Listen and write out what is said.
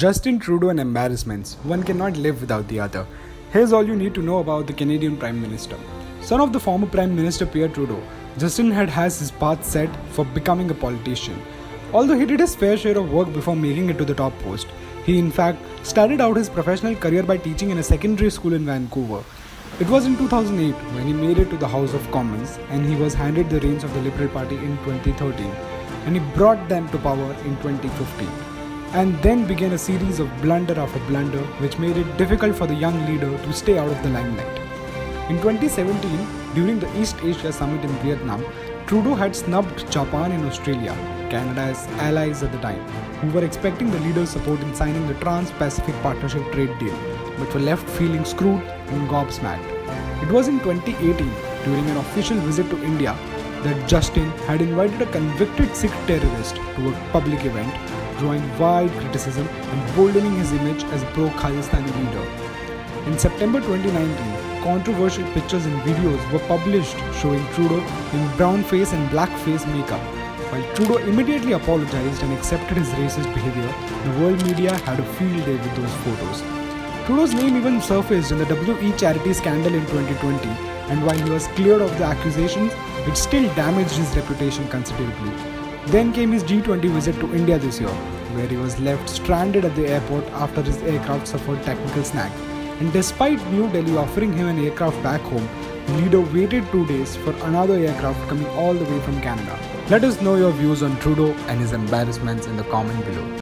Justin Trudeau and embarrassments, one cannot live without the other. Here's all you need to know about the Canadian Prime Minister. Son of the former Prime Minister Pierre Trudeau, Justin has his path set for becoming a politician. Although he did his fair share of work before making it to the top post, he in fact started out his professional career by teaching in a secondary school in Vancouver. It was in 2008 when he made it to the House of Commons and he was handed the reins of the Liberal Party in 2013 and he brought them to power in 2015. And then began a series of blunder after blunder which made it difficult for the young leader to stay out of the limelight. In 2017, during the East Asia Summit in Vietnam, Trudeau had snubbed Japan and Australia, Canada's allies at the time, who were expecting the leader's support in signing the Trans-Pacific Partnership trade deal, but were left feeling screwed and gobsmacked. It was in 2018, during an official visit to India, that Justin had invited a convicted Sikh terrorist to a public event, drawing wide criticism and boldening his image as a pro-Khalistani leader. In September 2019, controversial pictures and videos were published showing Trudeau in brown face and black face makeup. While Trudeau immediately apologized and accepted his racist behavior, the world media had a field day with those photos. Trudeau's name even surfaced in the WE charity scandal in 2020, and while he was cleared of the accusations, it still damaged his reputation considerably. Then came his G20 visit to India this year, where he was left stranded at the airport after his aircraft suffered technical snag. And despite New Delhi offering him an aircraft back home, the leader waited 2 days for another aircraft coming all the way from Canada. Let us know your views on Trudeau and his embarrassments in the comment below.